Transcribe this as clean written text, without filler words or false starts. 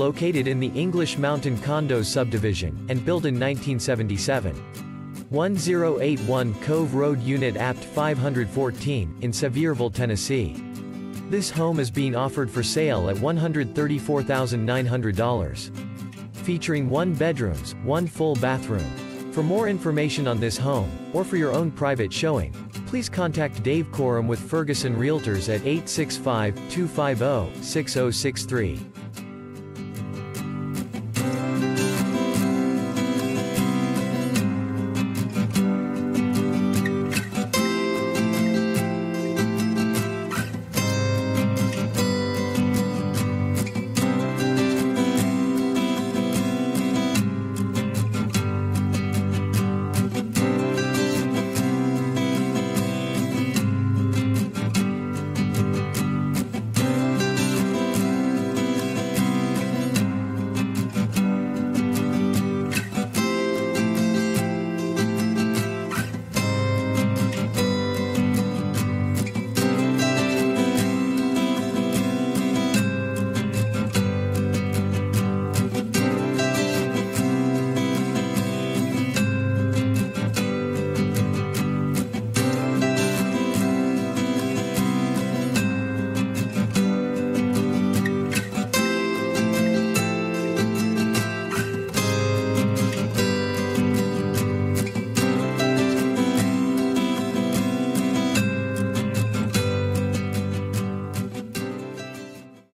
located in the English Mtn Condos subdivision, and built in 1977. 1081 Cove Road Unit Apt 514, in Sevierville, Tennessee. This home is being offered for sale at $134,900. Featuring 1 bedroom, 1 full bathroom. For more information on this home, or for your own private showing, please contact Dave Corum with Ferguson Realtors at 865-250-6063.